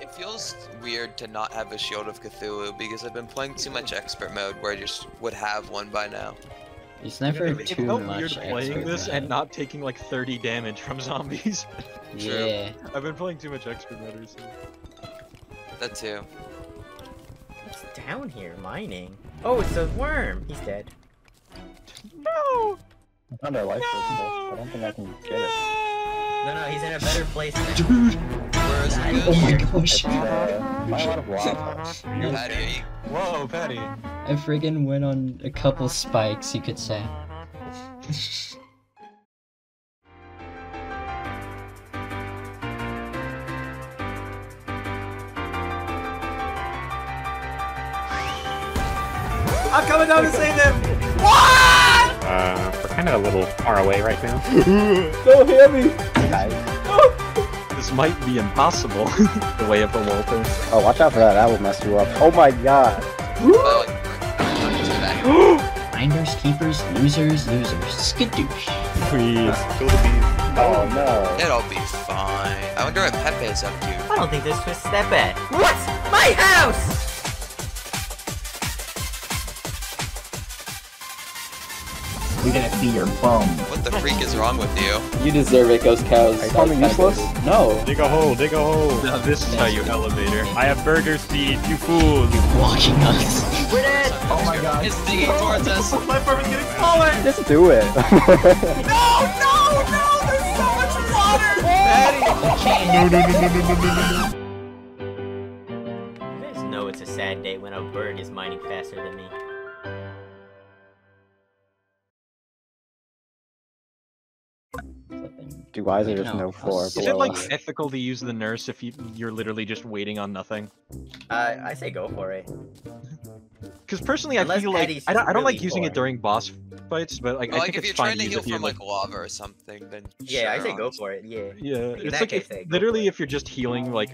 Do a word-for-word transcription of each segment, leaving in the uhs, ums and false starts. It feels weird to not have a Shield of Cthulhu because I've been playing too much expert mode where I just would have one by now. It's never yeah, too much. It felt weird playing this mode. And not taking like thirty damage from zombies. Yeah. I've been playing too much expert mode recently. That too. What's down here? Mining. Oh, it's a worm. He's dead. No. I found our life no! Personal. I don't think I can get no! it. No, no, he's in a better place now. Dude. Where is it? Oh my gosh. Uh, my lot of lava. Paddy. Whoa, Paddy. I friggin' went on a couple spikes, you could say. I'm coming down to save him! What? Uh, we're kind of a little far away right now. So heavy! This might be impossible. The way of the Walter. Oh, watch out for that. That will mess you up. Oh my god. Finders, keepers, losers, losers. Skidoosh. Please. Kill the bees. Oh no. It'll be fine. I wonder what Pepe is up to. I don't think this was that bad. What? My house! You're gonna be your bum. What the freak is wrong with you? You deserve it, Ghost Cows. Are you calling me useless? No. Dig a hole, dig a hole. No, this is how you elevator. I have burger speed, you fools. You're blocking us. We're dead. Oh my god. It's digging towards us. My farm is getting smaller. Just do it. No, no, no. There's so much water. Daddy. You guys know it's a sad day when a bird is mining faster than me. Do why is there just no floor? Is it like us? Ethical to use the nurse if you, you're literally just waiting on nothing? Uh, I say go for it. Because personally, Unless I feel Eddie's like I don't, I don't really like using boring. it during boss fights, but like well, I think like it's fine to use it if you're trying to heal from like lava or something. Then yeah, sure I say go for it. Yeah. Yeah. In it's like case, if, literally if you're just healing like,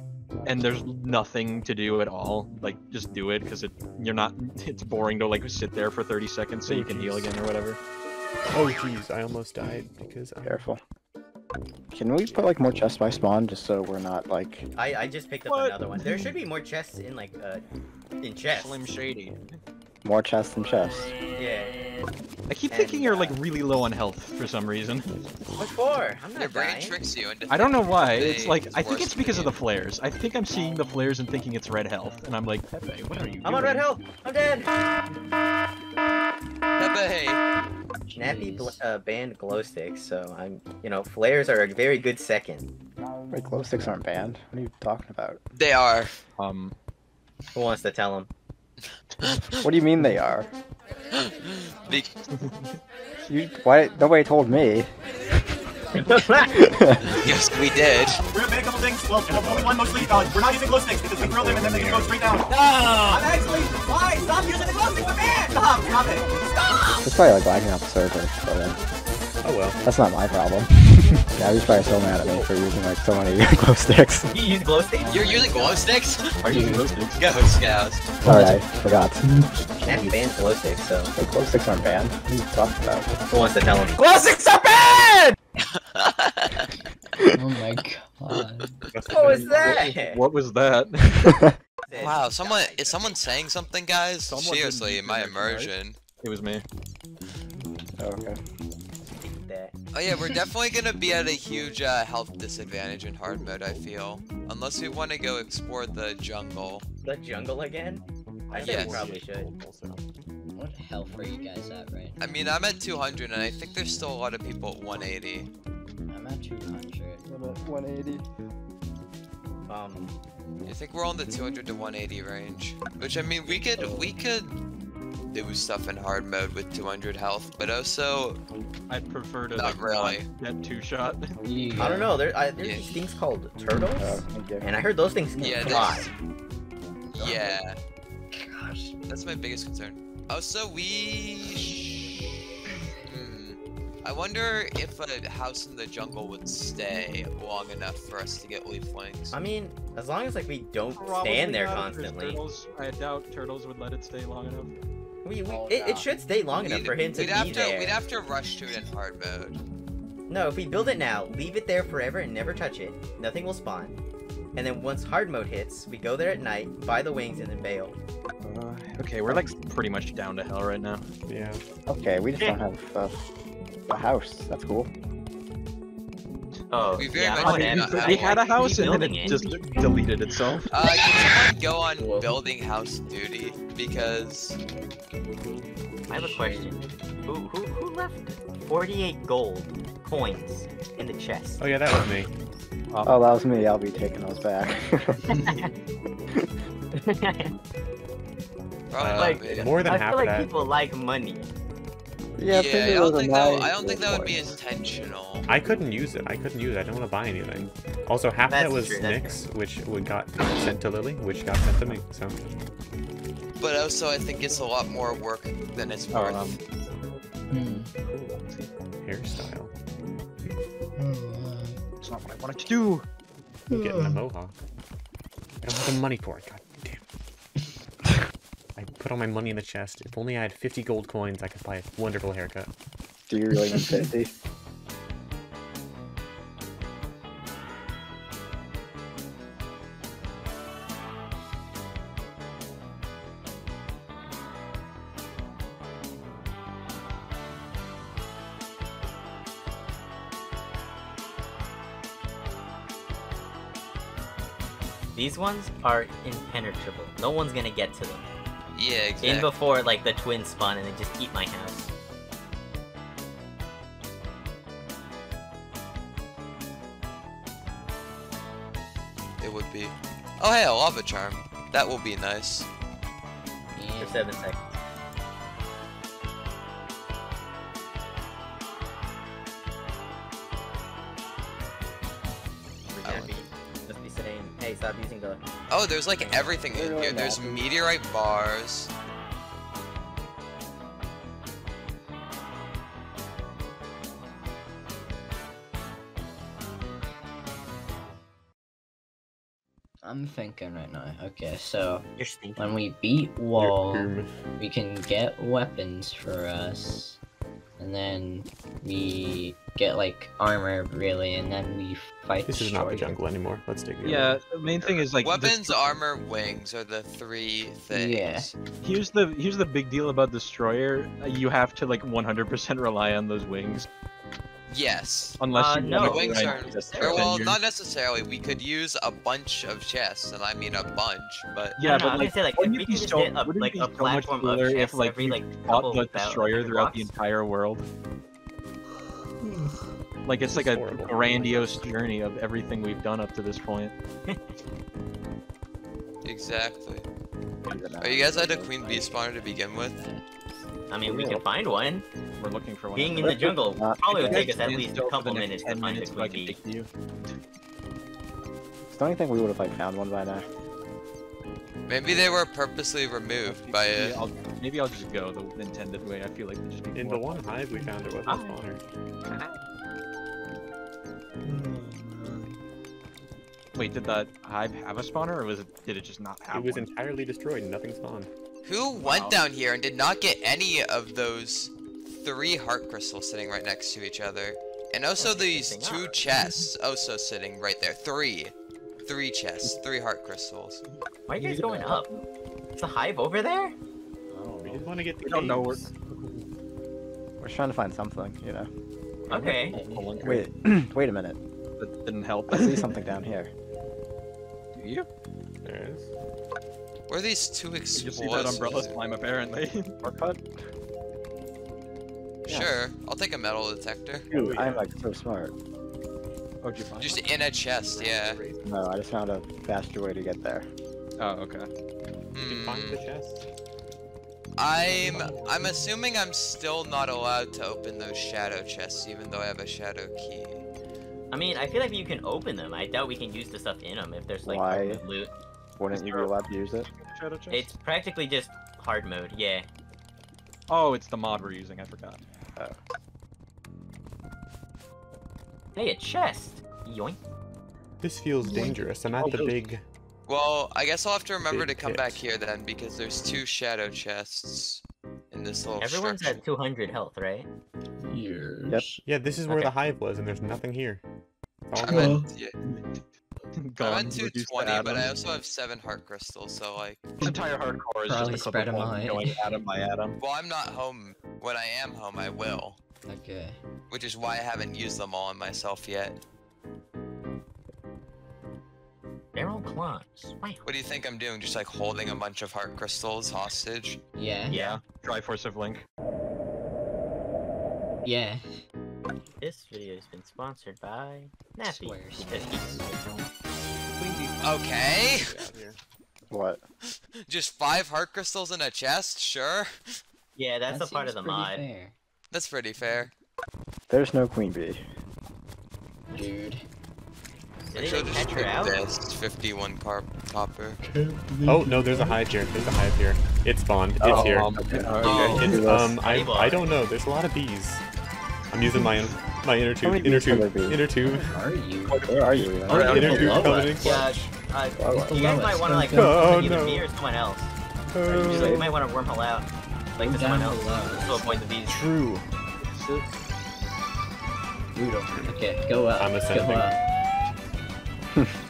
and there's nothing to do at all, like just do it because it you're not. It's boring to like sit there for thirty seconds so oh, you can geez. heal again or whatever. Oh jeez, I almost died because I'm careful. Can we put like more chests by spawn just so we're not like? I I just picked up what? another one. There should be more chests in like uh in chests. Slim Shady. More chests than chests. Yeah. I keep and, thinking you're uh, like really low on health for some reason. What for? I'm not Your brain dying. tricks you into I don't know why. It's like I think it's because of the flares. I think I'm seeing the flares and thinking it's red health, and I'm like Pepe, what are you? I'm doing? on red health. I'm dead. Pepe. Jeez. Nappy bl uh, banned glow sticks, so I'm, you know, flares are a very good second. Wait, glow sticks aren't banned? What are you talking about? They are. Um, who wants to tell them? What do you mean they are? Be you, why? Nobody told me. Yes, we did. We're gonna ban a couple things. Well, one mostly valid. We're not using glow sticks because we grill them and then they can go straight down. No! I'm actually. Why? Stop using the glow sticks, man! Stop! Stop it! Stop! It's probably like lagging out the server. But, uh, oh well. That's not my problem. Yeah, he's probably so mad at me for using like so many glow sticks. You use glow sticks? You're using glow sticks? Are you using glow sticks? Go, Scouts. Alright, I forgot. Nappy banned glow sticks, so. Hey, glow sticks aren't banned. What are you talking about? Who wants to tell him? Glow sticks are banned! Oh my god. What was that? What was that? Wow, someone is someone saying something, guys? Someone Seriously, my immersion. Right? It was me. Oh, okay. Oh yeah, we're definitely gonna be at a huge uh, health disadvantage in hard mode, I feel. Unless we want to go explore the jungle. The jungle again? I yes. think we probably should. What health are you guys at right now? I mean, I'm at two hundred and I think there's still a lot of people at one eighty. I'm at two hundred. I'm at one eighty. Um, I think we're on the two hundred to one eighty range. Which I mean, we could, we could do stuff in hard mode with two hundred health, but also I'd prefer to not like, really get two shot. Yeah. I don't know. There, I, there's yeah. these things called turtles, oh, okay. and I heard those things can yeah, fly. Yeah. Gosh, that's my biggest concern. Also, we. Hmm. I wonder if a house in the jungle would stay long enough for us to get leaflings. I mean, as long as like we don't Probably stand there constantly. Turtles, I doubt turtles would let it stay long enough. We, we oh, it, it should stay long we'd, enough for him to be have to, there. We'd have to rush to it in hard mode. No, if we build it now, leave it there forever and never touch it. Nothing will spawn. and then once hard mode hits, we go there at night, buy the wings, and then bail. Uh, okay, we're like pretty much down to hell right now. Yeah. Okay, we just don't have uh, a house. That's cool. Oh, we very yeah, much did not have we had a house and then it just it. deleted itself. Uh, can someone go on Whoa. building house duty? Because... I have a question. Who, who, who left forty-eight gold coins in the chest? Oh yeah, that was me. Oh, oh that was me. I'll be taking those back. Uh, like, more than I half feel like that. people like money. Yeah, yeah I don't think that. I don't think that would be intentional. I couldn't use it. I couldn't use it. I don't want to buy anything. Also, half that's of that was true, Nick's, which would got sent to Lilli, which got sent to me. So. But also, I think it's a lot more work than it's oh, worth. Um, hmm. Cool hairstyle. Mm. It's not what I wanted to do. I'm getting a mohawk. I don't have the money for it. God damn. I put all my money in the chest. If only I had fifty gold coins, I could buy a wonderful haircut. Do you really need fifty? These ones are impenetrable. No one's gonna get to them. Yeah, exactly. In before, like, the twins spawn and they just eat my house. It would be... Oh, hey, a lava charm. That will be nice. For seven seconds. Oh, there's like everything in here. There's meteorite bars. I'm thinking right now. Okay, so when we beat wall, we can get weapons for us. And then we get like armor, really, and then we fight. This is not the jungle anymore. Let's dig in. Yeah, the main thing is like weapons, armor, wings are the three things. Yeah. Here's the here's the big deal about Destroyer. You have to like one hundred percent rely on those wings. Yes. Unless uh, you no. wings aren't necessarily. Well, not necessarily. We could use a bunch of chests, and I mean a bunch, but yeah, no, but like, say, like if we could just so, hit a, like a so platform of chests if, like, every like couple the Destroyer like, throughout blocks. the entire world. Like it's like a horrible. grandiose journey of everything we've done up to this point. Exactly. Are you guys at a queen bee spawner to begin with? I mean, we can find one. We're looking for one. Being in the jungle probably would take us at least a couple minutes to find a queen bee. Don't you think we would have like found one by now? Maybe they were purposely removed by it. Maybe I'll just go the intended way. I feel like just in the one hive we found it wasn't spawner. Wait, did that hive have a spawner, or was it? Did it just not have? It was one? entirely destroyed, and nothing spawned. Who wow. went down here and did not get any of those three heart crystals sitting right next to each other, and also these two chests also sitting right there. Three, three chests, three heart crystals. Why are you guys going up? Is the hive over there? Oh, we just want to get the. We don't know. We're... we're trying to find something, you know. Okay. Wait, wait a minute. That didn't help. I see something down here. Do you? There it is. Where are these two explosives? You see that umbrella slime apparently. Mark pot? Yeah. Sure. I'll take a metal detector. Dude, I'm like so smart. Oh, did you find Just it? in a chest, yeah. No, I just found a faster way to get there. Oh, okay. Mm. Did you find the chest? I'm I'm assuming I'm still not allowed to open those shadow chests, even though I have a shadow key. I mean, I feel like you can open them. I doubt we can use the stuff in them if there's like Why loot. Wouldn't you be allowed to use it? Shadow chest? It's practically just hard mode, yeah. Oh, it's the mod we're using. I forgot. Oh. Hey, a chest. Yoink. This feels dangerous. I'm at oh, the big. Well, I guess I'll have to remember Big to come hit. back here then, because there's two shadow chests in this little Everyone's structure. at two hundred health, right? Yes. Yep. Yeah, this is where okay. the hive was, and there's nothing here. All I meant, yeah. gone. I went to twenty, but I also have seven heart crystals, so like... The entire hardcore is probably just a clip of one going atom by atom. Well, I'm not home. When I am home, I will. Okay. Which is why I haven't used them all on myself yet. Emerald clocks. What do you think I'm doing? Just like holding a bunch of heart crystals hostage? Yeah. Yeah. Triforce of Link. Yeah. This video has been sponsored by Nappy. Okay. What? Just five heart crystals in a chest? Sure. Yeah, that's that a part of the mod. Fair. That's pretty fair. There's no queen bee. Dude. Did they catch her out? fifty-one carp copper. Oh no, there's a hive here. There's a hive here. It's spawned. It's oh, here. Um, okay. Oh, okay. It's, um, I I don't know. There's a lot of bees. I'm using my my inner tube. Inner tube. Inner tube. Where are you? Where are you? Where are you? Oh, inner tube coming. Yeah. Uh, you guys might want to like oh, either no. me or someone else. Oh. Just, like, you might want to wormhole out. Like to someone else. Below. So avoid the bees. True. Noodle. Okay, go up. I'm ascending. Go up.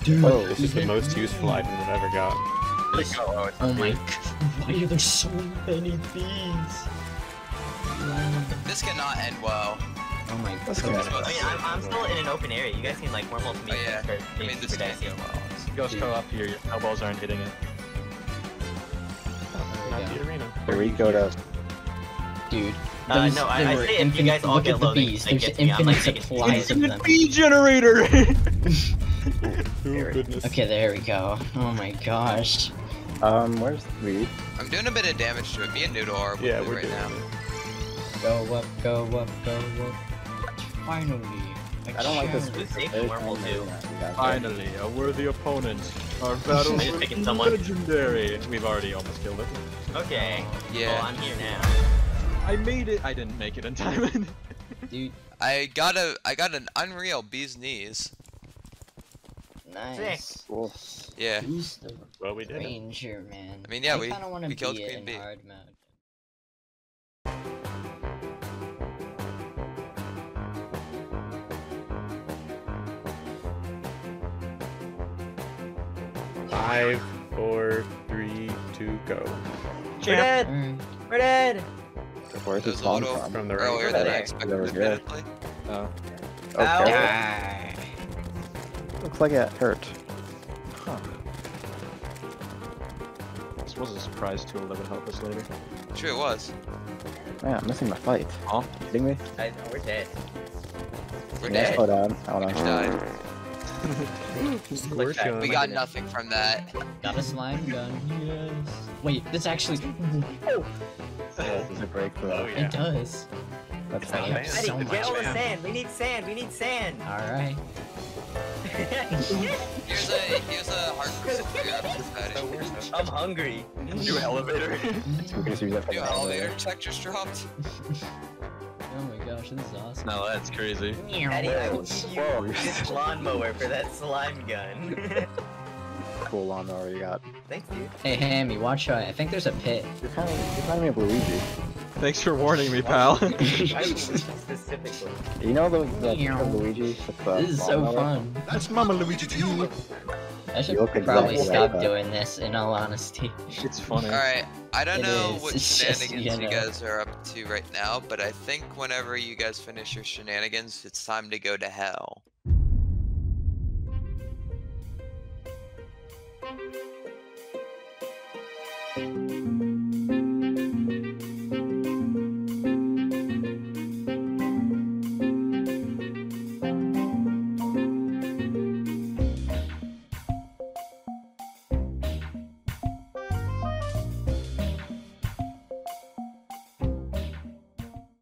Dude, oh, this is the most useful item I've ever got. Oh, oh my god, why are there so many bees? Um, this cannot end well. Oh my god. I mean, I'm, I'm still in an open area. You guys can like wormhole to me. Oh, yeah. Start, I mean, this can't go well. Ghost, go up here. Your elbows aren't hitting it. Oh, not the arena. Here we go to... Dude. Uh, no, I, I say if you guys all get loaded, bees. There's an infinite supply of them. It's a bee generator! Oh, goodness. Okay, there we go. Oh my gosh. Um, where's the weed? I'm doing a bit of damage to it. Me and Noodle are yeah, we're right now. It. Go up, go up, go up. Finally. I don't like this. This is normal too. Finally, a worthy opponent. Our battle is legendary. We've already almost killed it. Okay. Yeah. Well, I'm here now. I made it. I didn't make it in time. Dude, I got a. I got an unreal bee's knees. Nice. Cool. Yeah. Well, we did. Ranger, man. I mean, yeah, I we, we be killed Queen Bee. Hard mode. Five, four, three, two, go. We're dead. Mm. We're dead. Where's this bomb from? From the earlier than I expected. Oh. Okay. Looks like it hurt. Huh. This was a surprise tool that would help us later. Sure it was. Man, I'm missing my fight. Huh? Are you kidding me? I know, we're dead. We're dead. Hold on, hold on. We just died. Just click that. We got nothing from that. Got a slime gun. Yes. Wait, this actually... Oh! It doesn't break through. Oh, yeah. It does. That's not it. So much, get all the sand. We need sand. We need sand. Alright. Here's a here's a hard crystal for you. I'm hungry. New elevator. New elevator check just dropped. Oh my gosh, this is awesome. No, that's crazy. Paddy, I will use this lawnmower for that slime gun. Cool lawnmower you got. Thank you. Hey Hammy, watch out. I think there's a pit. You're kind of you're kind of me a Luigi. Thanks for warning me, pal. Specifically. You know the, the, the Luigi with the... This is so over? Fun. That's Mama Luigi to you! I should probably exactly stop right doing this, in all honesty. It's funny. Alright, I don't it know is. What it's shenanigans just, you, know. You guys are up to right now, but I think whenever you guys finish your shenanigans, it's time to go to hell.